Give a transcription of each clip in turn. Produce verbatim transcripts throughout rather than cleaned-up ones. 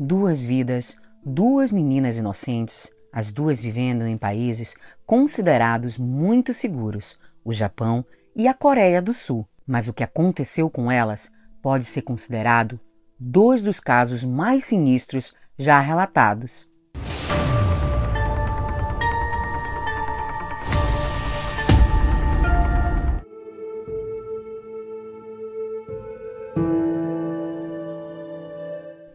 duas vidas, duas meninas inocentes, as duas vivendo em países considerados muito seguros, o Japão e a Coreia do Sul. Mas o que aconteceu com elas pode ser considerado dois dos casos mais sinistros já relatados.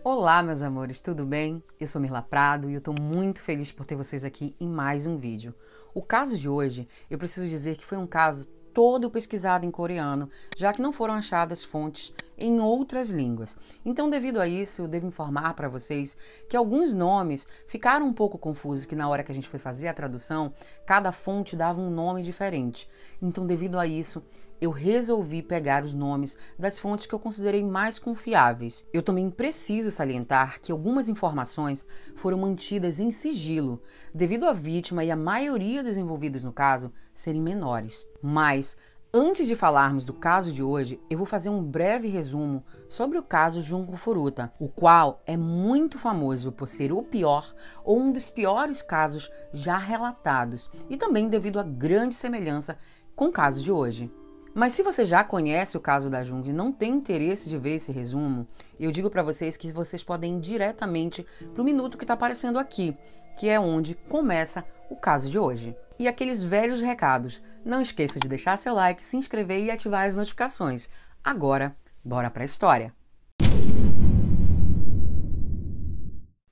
Olá, meus amores, tudo bem? Eu sou Mirla Prado e eu estou muito feliz por ter vocês aqui em mais um vídeo. O caso de hoje, eu preciso dizer que foi um caso todo pesquisado em coreano, já que não foram achadas fontes em outras línguas. Então, devido a isso, eu devo informar para vocês que alguns nomes ficaram um pouco confusos, que na hora que a gente foi fazer a tradução, cada fonte dava um nome diferente. Então, devido a isso, eu resolvi pegar os nomes das fontes que eu considerei mais confiáveis. Eu também preciso salientar que algumas informações foram mantidas em sigilo, devido à vítima e a maioria dos envolvidos no caso serem menores. Mas, antes de falarmos do caso de hoje, eu vou fazer um breve resumo sobre o caso Junko Furuta, o qual é muito famoso por ser o pior ou um dos piores casos já relatados, e também devido à grande semelhança com o caso de hoje. Mas se você já conhece o caso da Junko e não tem interesse de ver esse resumo, eu digo para vocês que vocês podem ir diretamente para o minuto que está aparecendo aqui, que é onde começa o caso de hoje. E aqueles velhos recados, não esqueça de deixar seu like, se inscrever e ativar as notificações. Agora, bora para a história!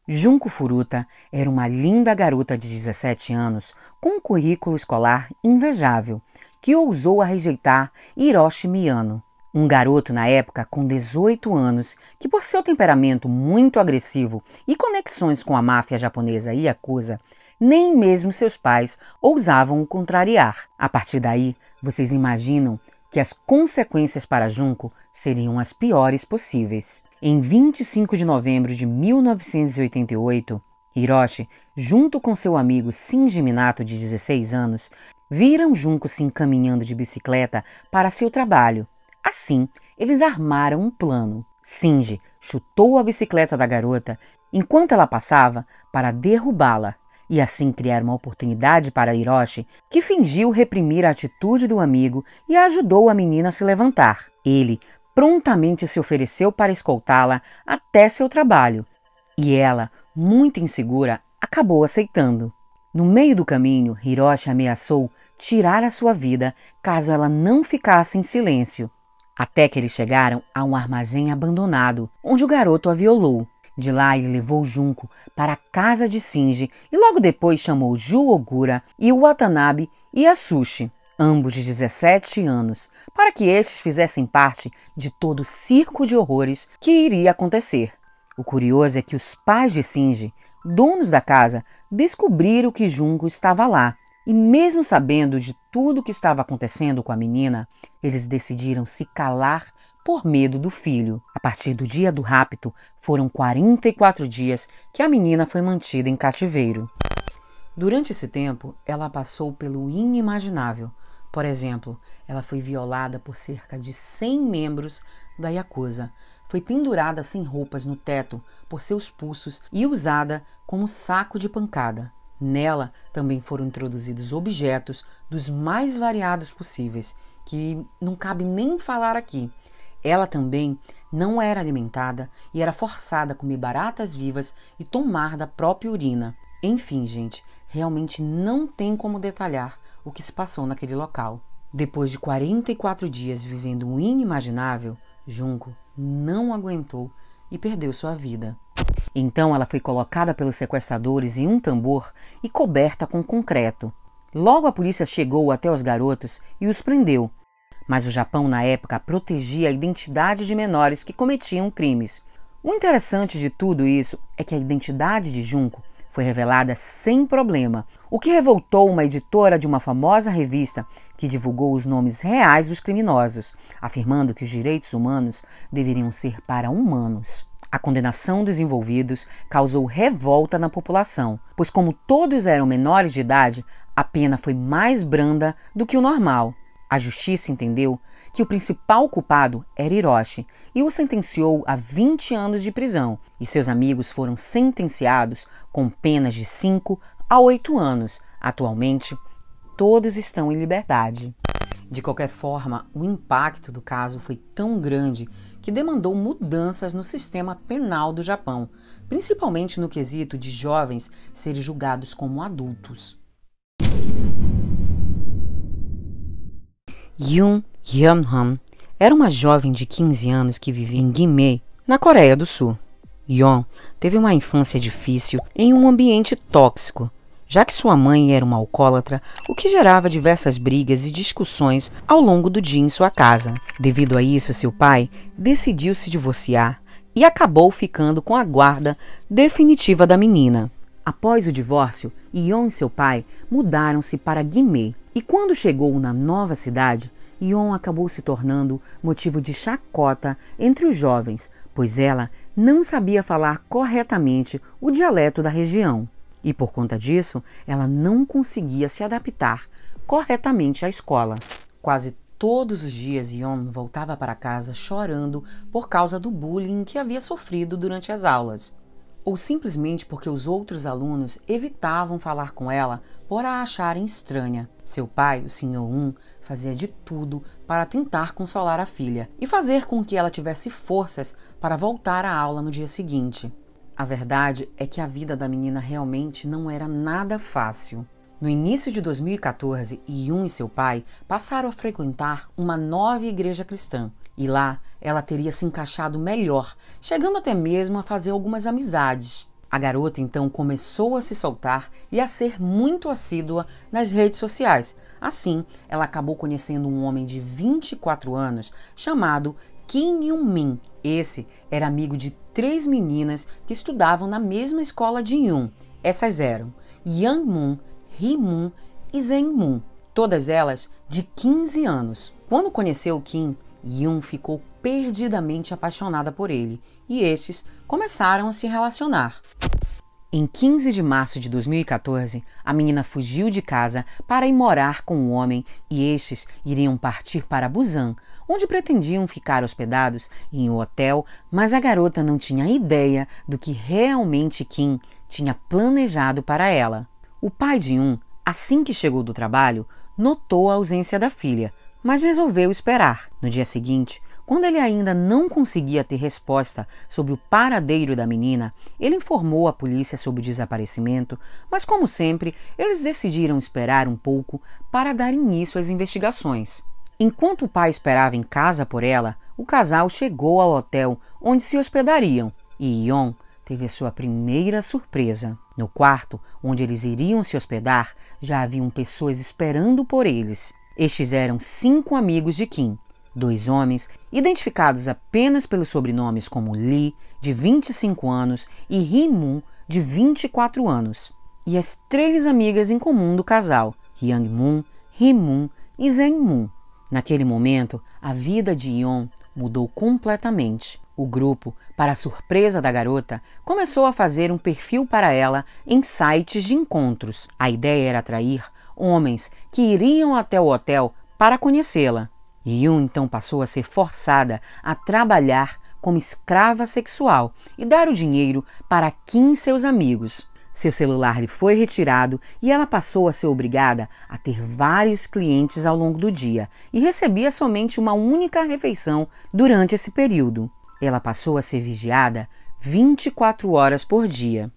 Junko Furuta era uma linda garota de dezessete anos com um currículo escolar invejável, que ousou a rejeitar Hiroshi Miyano, um garoto na época com dezoito anos que, por seu temperamento muito agressivo e conexões com a máfia japonesa Yakuza, nem mesmo seus pais ousavam o contrariar. A partir daí, vocês imaginam que as consequências para Junko seriam as piores possíveis. Em vinte e cinco de novembro de mil novecentos e oitenta e oito, Hiroshi, junto com seu amigo Shinji Minato, de dezesseis anos, viram Junko se encaminhando de bicicleta para seu trabalho. Assim, eles armaram um plano. Shinji chutou a bicicleta da garota enquanto ela passava para derrubá-la e assim criar uma oportunidade para Hiroshi, que fingiu reprimir a atitude do amigo e ajudou a menina a se levantar. Ele prontamente se ofereceu para escoltá-la até seu trabalho e ela, muito insegura, acabou aceitando. No meio do caminho, Hiroshi ameaçou tirar a sua vida caso ela não ficasse em silêncio, até que eles chegaram a um armazém abandonado, onde o garoto a violou. De lá, ele levou Junko para a casa de Shinji e logo depois chamou Ju Ogura e Watanabe e Asushi, ambos de dezessete anos, para que estes fizessem parte de todo o circo de horrores que iria acontecer. O curioso é que os pais de Shinji, donos da casa, descobriram que Junko estava lá e, mesmo sabendo de tudo o que estava acontecendo com a menina, eles decidiram se calar por medo do filho. A partir do dia do rapto, foram quarenta e quatro dias que a menina foi mantida em cativeiro. Durante esse tempo, ela passou pelo inimaginável. Por exemplo, ela foi violada por cerca de cem membros da Yakuza, foi pendurada sem roupas no teto por seus pulsos e usada como saco de pancada. Nela também foram introduzidos objetos dos mais variados possíveis, que não cabe nem falar aqui. Ela também não era alimentada e era forçada a comer baratas vivas e tomar da própria urina. Enfim, gente, realmente não tem como detalhar o que se passou naquele local. Depois de quarenta e quatro dias vivendo o inimaginável, Junko não aguentou e perdeu sua vida. Então ela foi colocada pelos sequestradores em um tambor e coberta com concreto. Logo a polícia chegou até os garotos e os prendeu, mas o Japão na época protegia a identidade de menores que cometiam crimes. O interessante de tudo isso é que a identidade de Junko foi revelada sem problema, o que revoltou uma editora de uma famosa revista que divulgou os nomes reais dos criminosos, afirmando que os direitos humanos deveriam ser para humanos. A condenação dos envolvidos causou revolta na população, pois como todos eram menores de idade, a pena foi mais branda do que o normal. A justiça entendeu que o principal culpado era Hiroshi e o sentenciou a vinte anos de prisão, e seus amigos foram sentenciados com penas de cinco a oito anos. Atualmente, todos estão em liberdade. De qualquer forma, o impacto do caso foi tão grande que demandou mudanças no sistema penal do Japão, principalmente no quesito de jovens serem julgados como adultos. Yeon Hyun-han era uma jovem de quinze anos que vivia em Gimhae, na Coreia do Sul. Yeon teve uma infância difícil em um ambiente tóxico, já que sua mãe era uma alcoólatra, o que gerava diversas brigas e discussões ao longo do dia em sua casa. Devido a isso, seu pai decidiu se divorciar e acabou ficando com a guarda definitiva da menina. Após o divórcio, Yeon e seu pai mudaram-se para Gimhae, e quando chegou na nova cidade, Yeon acabou se tornando motivo de chacota entre os jovens, pois ela não sabia falar corretamente o dialeto da região. E por conta disso, ela não conseguia se adaptar corretamente à escola. Quase todos os dias, Yeon voltava para casa chorando por causa do bullying que havia sofrido durante as aulas, ou simplesmente porque os outros alunos evitavam falar com ela por a acharem estranha. Seu pai, o senhor Um, fazia de tudo para tentar consolar a filha e fazer com que ela tivesse forças para voltar à aula no dia seguinte. A verdade é que a vida da menina realmente não era nada fácil. No início de dois mil e quatorze, Yeon e seu pai passaram a frequentar uma nova igreja cristã, e lá ela teria se encaixado melhor, chegando até mesmo a fazer algumas amizades. A garota então começou a se soltar e a ser muito assídua nas redes sociais. Assim, ela acabou conhecendo um homem de vinte e quatro anos chamado Kim Yunmin. Esse era amigo de três meninas que estudavam na mesma escola de Yeon. Essas eram Yang Moon, Rimun e Zeng Moon, todas elas de quinze anos. Quando conheceu Kim, Yeon ficou perdidamente apaixonada por ele, e estes começaram a se relacionar. Em quinze de março de dois mil e quatorze, a menina fugiu de casa para ir morar com um homem, e estes iriam partir para Busan, onde pretendiam ficar hospedados em um hotel, mas a garota não tinha ideia do que realmente Kim tinha planejado para ela. O pai de Yeon, assim que chegou do trabalho, notou a ausência da filha, mas resolveu esperar. No dia seguinte, quando ele ainda não conseguia ter resposta sobre o paradeiro da menina, ele informou a polícia sobre o desaparecimento, mas como sempre, eles decidiram esperar um pouco para dar início às investigações. Enquanto o pai esperava em casa por ela, o casal chegou ao hotel onde se hospedariam, e Yeon teve sua primeira surpresa. No quarto, onde eles iriam se hospedar, já haviam pessoas esperando por eles. Estes eram cinco amigos de Kim. Dois homens, identificados apenas pelos sobrenomes como Lee, de vinte e cinco anos, e Rimun, de vinte e quatro anos. E as três amigas em comum do casal, Yang Moon, Rimun e Zeng Moon. Naquele momento, a vida de Yeon mudou completamente. O grupo, para a surpresa da garota, começou a fazer um perfil para ela em sites de encontros. A ideia era atrair homens que iriam até o hotel para conhecê-la. Yeon então passou a ser forçada a trabalhar como escrava sexual e dar o dinheiro para Kim e seus amigos. Seu celular lhe foi retirado e ela passou a ser obrigada a ter vários clientes ao longo do dia e recebia somente uma única refeição durante esse período. Ela passou a ser vigiada vinte e quatro horas por dia.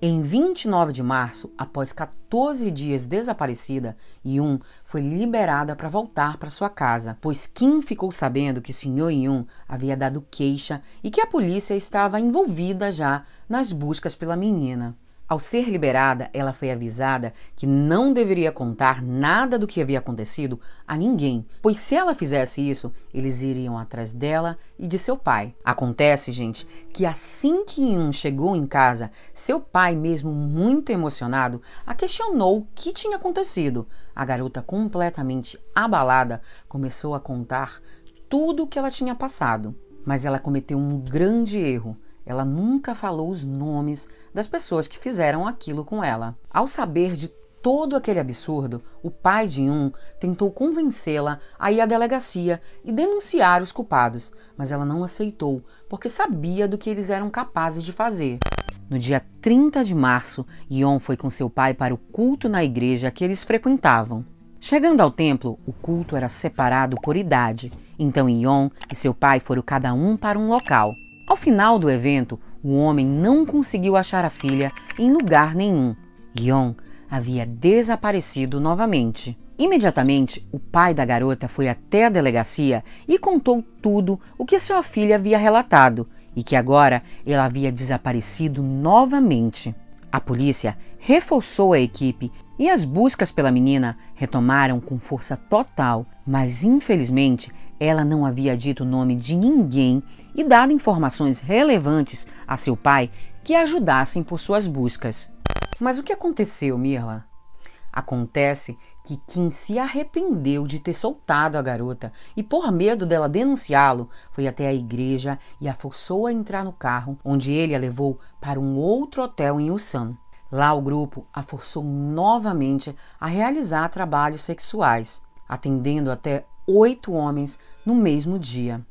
Em vinte e nove de março, após quatorze dias desaparecida, Yeon foi liberada para voltar para sua casa, pois Kim ficou sabendo que o senhor Yeon havia dado queixa e que a polícia estava envolvida já nas buscas pela menina. Ao ser liberada, ela foi avisada que não deveria contar nada do que havia acontecido a ninguém, pois se ela fizesse isso, eles iriam atrás dela e de seu pai. Acontece, gente, que assim que Yeon chegou em casa, seu pai, mesmo muito emocionado, a questionou o que tinha acontecido. A garota, completamente abalada, começou a contar tudo o que ela tinha passado. Mas ela cometeu um grande erro. Ela nunca falou os nomes das pessoas que fizeram aquilo com ela. Ao saber de todo aquele absurdo, o pai de Yoon tentou convencê-la a ir à delegacia e denunciar os culpados, mas ela não aceitou, porque sabia do que eles eram capazes de fazer. No dia trinta de março, Yoon foi com seu pai para o culto na igreja que eles frequentavam. Chegando ao templo, o culto era separado por idade, então Yoon e seu pai foram cada um para um local. Ao final do evento, o homem não conseguiu achar a filha em lugar nenhum. Yoon havia desaparecido novamente. Imediatamente, o pai da garota foi até a delegacia e contou tudo o que sua filha havia relatado e que agora ela havia desaparecido novamente. A polícia reforçou a equipe e as buscas pela menina retomaram com força total, mas infelizmente ela não havia dito o nome de ninguém e dado informações relevantes a seu pai que ajudassem por suas buscas. Mas o que aconteceu, Mirla? Acontece que Kim se arrependeu de ter soltado a garota e, por medo dela denunciá-lo, foi até a igreja e a forçou a entrar no carro, onde ele a levou para um outro hotel em Ulsan. Lá o grupo a forçou novamente a realizar trabalhos sexuais, atendendo até oito homens no mesmo dia.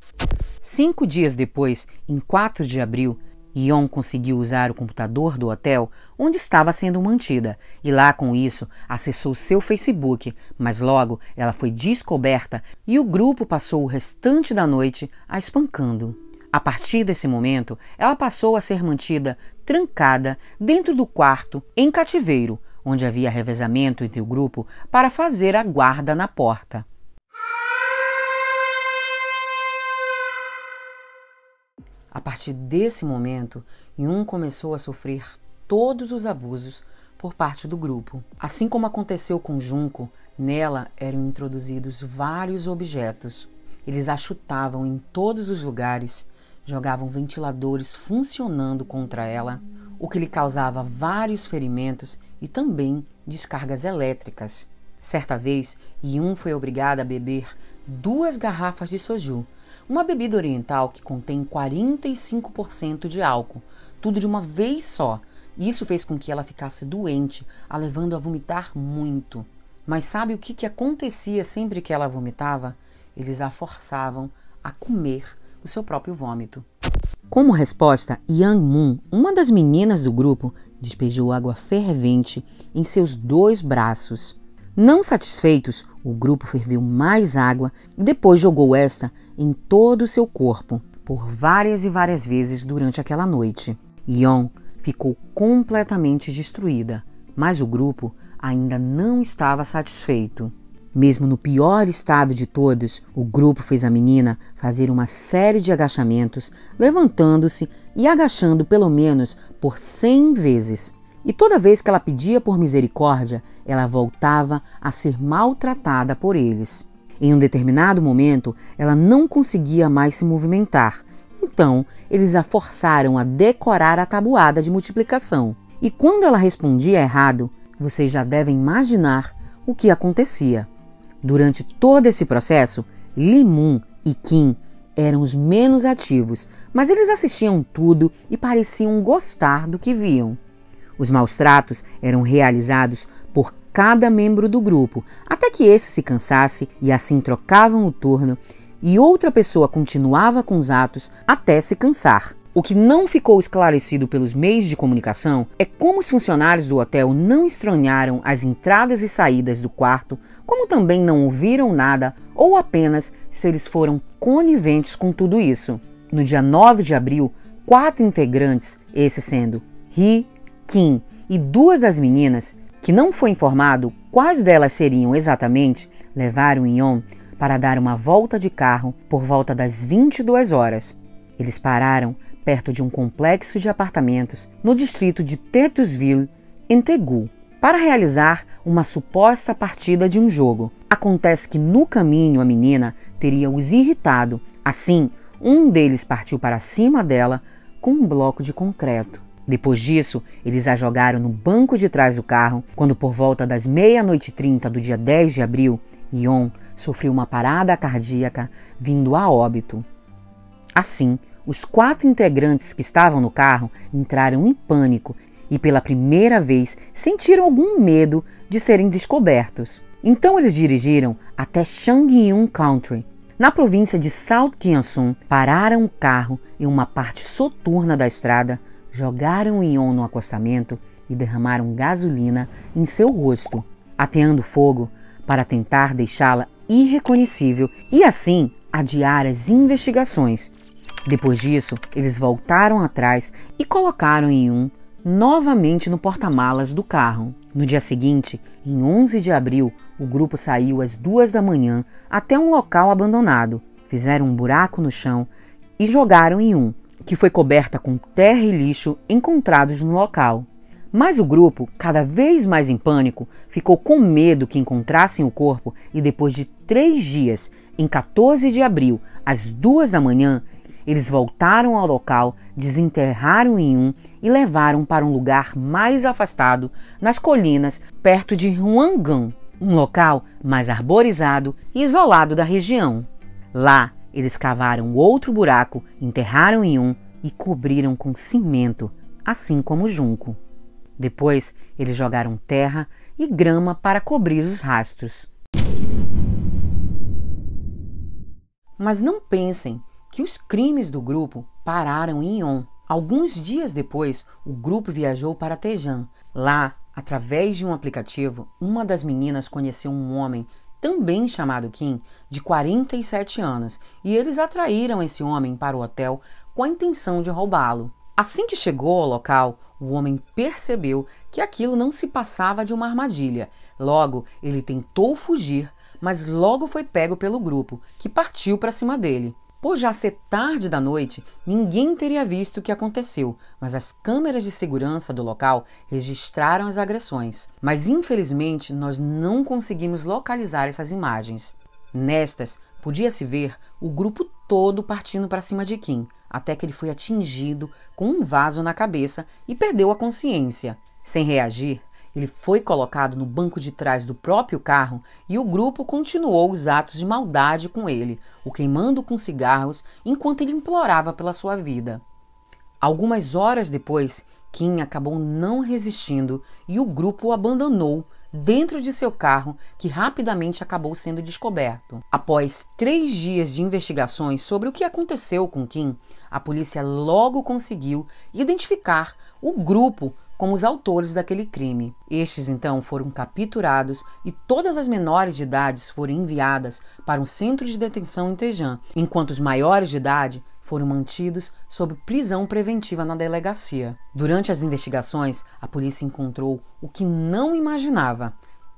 Cinco dias depois, em quatro de abril, Yoon conseguiu usar o computador do hotel onde estava sendo mantida e lá com isso acessou seu Facebook, mas logo ela foi descoberta e o grupo passou o restante da noite a espancando. A partir desse momento, ela passou a ser mantida trancada dentro do quarto em cativeiro, onde havia revezamento entre o grupo para fazer a guarda na porta. A partir desse momento, Yoon começou a sofrer todos os abusos por parte do grupo. Assim como aconteceu com Junko, nela eram introduzidos vários objetos. Eles a chutavam em todos os lugares, jogavam ventiladores funcionando contra ela, o que lhe causava vários ferimentos e também descargas elétricas. Certa vez, Yoon foi obrigada a beber duas garrafas de soju, uma bebida oriental que contém quarenta e cinco por cento de álcool, tudo de uma vez só. Isso fez com que ela ficasse doente, a levando a vomitar muito. Mas sabe o que, que acontecia sempre que ela vomitava? Eles a forçavam a comer o seu próprio vômito. Como resposta, Yang Moon, uma das meninas do grupo, despejou água fervente em seus dois braços. Não satisfeitos, o grupo ferveu mais água e depois jogou esta em todo o seu corpo, por várias e várias vezes durante aquela noite. Yoon ficou completamente destruída, mas o grupo ainda não estava satisfeito. Mesmo no pior estado de todos, o grupo fez a menina fazer uma série de agachamentos, levantando-se e agachando pelo menos por cem vezes. E toda vez que ela pedia por misericórdia, ela voltava a ser maltratada por eles. Em um determinado momento, ela não conseguia mais se movimentar. Então, eles a forçaram a decorar a tabuada de multiplicação. E quando ela respondia errado, vocês já devem imaginar o que acontecia. Durante todo esse processo, Lee Moon e Kim eram os menos ativos, mas eles assistiam tudo e pareciam gostar do que viam. Os maus tratos eram realizados por cada membro do grupo, até que esse se cansasse e assim trocavam o turno e outra pessoa continuava com os atos até se cansar. O que não ficou esclarecido pelos meios de comunicação é como os funcionários do hotel não estranharam as entradas e saídas do quarto, como também não ouviram nada ou apenas se eles foram coniventes com tudo isso. No dia nove de abril, quatro integrantes, esse sendo Ri, Kim e duas das meninas, que não foi informado quais delas seriam exatamente, levaram Yoon para dar uma volta de carro por volta das vinte e duas horas. Eles pararam perto de um complexo de apartamentos no distrito de Tetusville, em Daegu, para realizar uma suposta partida de um jogo. Acontece que no caminho a menina teria os irritado, assim um deles partiu para cima dela com um bloco de concreto. Depois disso, eles a jogaram no banco de trás do carro, quando por volta das meia-noite e trinta do dia dez de abril, Yoon sofreu uma parada cardíaca vindo a óbito. Assim, os quatro integrantes que estavam no carro entraram em pânico e pela primeira vez sentiram algum medo de serem descobertos. Então eles dirigiram até Shanggyun Country. Na província de South Kingsun, pararam o carro em uma parte soturna da estrada, jogaram o Yeon no acostamento e derramaram gasolina em seu rosto, ateando fogo para tentar deixá-la irreconhecível e assim adiar as investigações. Depois disso, eles voltaram atrás e colocaram Yeon novamente no porta-malas do carro. No dia seguinte, em onze de abril, o grupo saiu às duas da manhã até um local abandonado, fizeram um buraco no chão e jogaram Yeon, que foi coberta com terra e lixo encontrados no local. Mas o grupo, cada vez mais em pânico, ficou com medo que encontrassem o corpo e depois de três dias, em quatorze de abril, às duas da manhã, eles voltaram ao local, desenterraram Yeon e levaram para um lugar mais afastado, nas colinas, perto de Hwangang, um local mais arborizado e isolado da região. Lá, eles cavaram outro buraco, enterraram Yeon e cobriram com cimento, assim como junco. Depois, eles jogaram terra e grama para cobrir os rastros. Mas não pensem que os crimes do grupo pararam em Yeon. Alguns dias depois, o grupo viajou para Daejeon. Lá, através de um aplicativo, uma das meninas conheceu um homem, também chamado Kim, de quarenta e sete anos, e eles atraíram esse homem para o hotel com a intenção de roubá-lo. Assim que chegou ao local, o homem percebeu que aquilo não se passava de uma armadilha. Logo, ele tentou fugir, mas logo foi pego pelo grupo, que partiu para cima dele. Por já ser tarde da noite, ninguém teria visto o que aconteceu, mas as câmeras de segurança do local registraram as agressões. Mas infelizmente nós não conseguimos localizar essas imagens. Nestas, podia-se ver o grupo todo partindo para cima de Kim, até que ele foi atingido com um vaso na cabeça e perdeu a consciência. Sem reagir, ele foi colocado no banco de trás do próprio carro e o grupo continuou os atos de maldade com ele, o queimando com cigarros enquanto ele implorava pela sua vida. Algumas horas depois, Kim acabou não resistindo e o grupo o abandonou dentro de seu carro, que rapidamente acabou sendo descoberto. Após três dias de investigações sobre o que aconteceu com Kim, a polícia logo conseguiu identificar o grupo como os autores daquele crime. Estes então foram capturados e todas as menores de idade foram enviadas para um centro de detenção em Daejeon, enquanto os maiores de idade foram mantidos sob prisão preventiva na delegacia. Durante as investigações, a polícia encontrou o que não imaginava.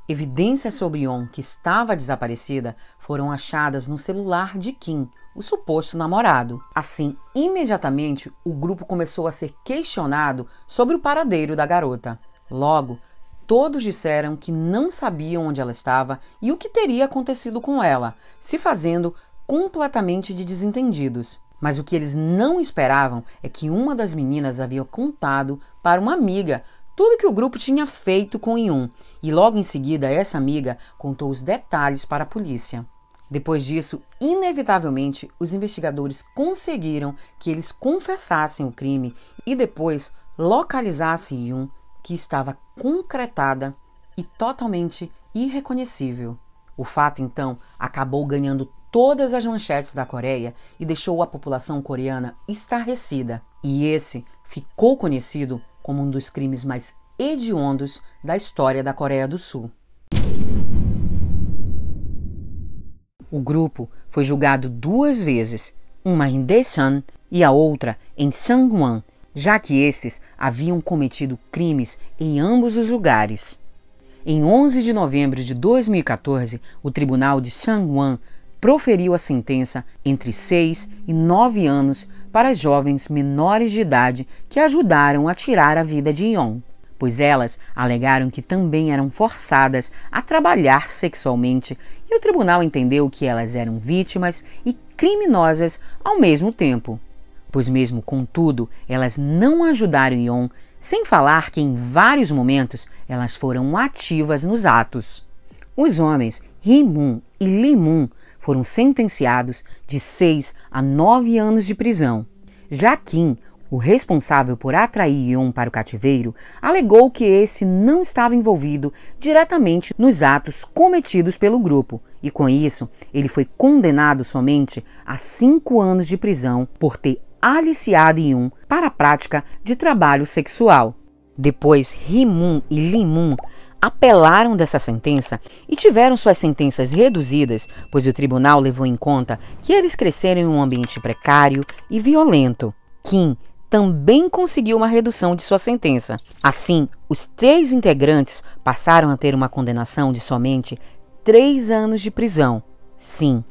Evidências sobre Yeon, que estava desaparecida, foram achadas no celular de Kim, o suposto namorado. Assim, imediatamente, o grupo começou a ser questionado sobre o paradeiro da garota. Logo, todos disseram que não sabiam onde ela estava e o que teria acontecido com ela, se fazendo completamente de desentendidos. Mas o que eles não esperavam é que uma das meninas havia contado para uma amiga tudo que o grupo tinha feito com Yeon, e logo em seguida essa amiga contou os detalhes para a polícia. Depois disso, inevitavelmente, os investigadores conseguiram que eles confessassem o crime e depois localizassem Yeon, que estava concretada e totalmente irreconhecível. O fato, então, acabou ganhando todas as manchetes da Coreia e deixou a população coreana estarrecida. E esse ficou conhecido como um dos crimes mais hediondos da história da Coreia do Sul. O grupo foi julgado duas vezes, uma em Daejeon e a outra em Shangguan, já que estes haviam cometido crimes em ambos os lugares. Em onze de novembro de dois mil e quatorze, o tribunal de Shangguan proferiu a sentença entre seis e nove anos para jovens menores de idade que ajudaram a tirar a vida de Yeon, pois elas alegaram que também eram forçadas a trabalhar sexualmente e o tribunal entendeu que elas eram vítimas e criminosas ao mesmo tempo, pois mesmo contudo elas não ajudaram Yeon, sem falar que em vários momentos elas foram ativas nos atos. Os homens Rimun e Lee Moon foram sentenciados de seis a nove anos de prisão. Já Kim O responsável por atrair Yeon para o cativeiro alegou que esse não estava envolvido diretamente nos atos cometidos pelo grupo e, com isso, ele foi condenado somente a cinco anos de prisão por ter aliciado Yeon para a prática de trabalho sexual. Depois, Rimun e Lee Moon apelaram dessa sentença e tiveram suas sentenças reduzidas, pois o tribunal levou em conta que eles cresceram em um ambiente precário e violento. Kim também conseguiu uma redução de sua sentença. Assim, os três integrantes passaram a ter uma condenação de somente três anos de prisão. Sim,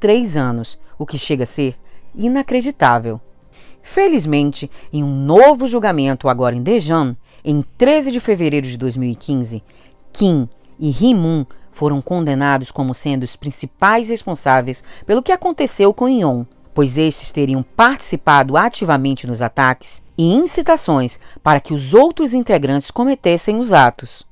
três anos, o que chega a ser inacreditável. Felizmente, em um novo julgamento agora em Daejeon, em treze de fevereiro de dois mil e quinze, Kim e Rimun foram condenados como sendo os principais responsáveis pelo que aconteceu com Yeon, pois estes teriam participado ativamente nos ataques e incitações para que os outros integrantes cometessem os atos.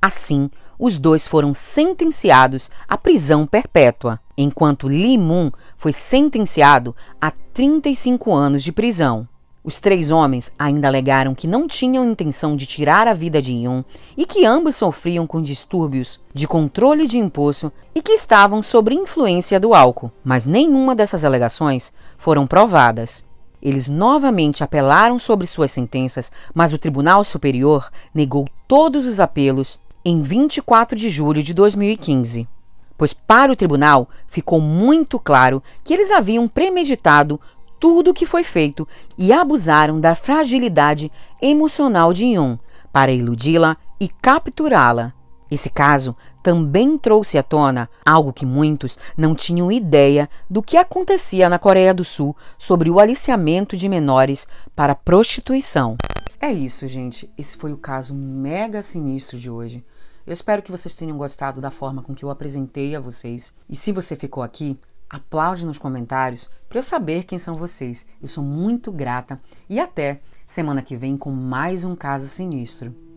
Assim, os dois foram sentenciados à prisão perpétua, enquanto Lee Moon foi sentenciado a trinta e cinco anos de prisão. Os três homens ainda alegaram que não tinham intenção de tirar a vida de Yeon e que ambos sofriam com distúrbios de controle de impulso e que estavam sob influência do álcool, mas nenhuma dessas alegações foram provadas. Eles novamente apelaram sobre suas sentenças, mas o Tribunal Superior negou todos os apelos em vinte e quatro de julho de dois mil e quinze. Pois para o tribunal ficou muito claro que eles haviam premeditado tudo o que foi feito e abusaram da fragilidade emocional de Yeon para iludi-la e capturá-la. Esse caso também trouxe à tona algo que muitos não tinham ideia do que acontecia na Coreia do Sul sobre o aliciamento de menores para prostituição. É isso, gente. Esse foi o caso mega sinistro de hoje. Eu espero que vocês tenham gostado da forma com que eu apresentei a vocês. E se você ficou aqui, aplaude nos comentários para eu saber quem são vocês. Eu sou muito grata e até semana que vem com mais um caso sinistro.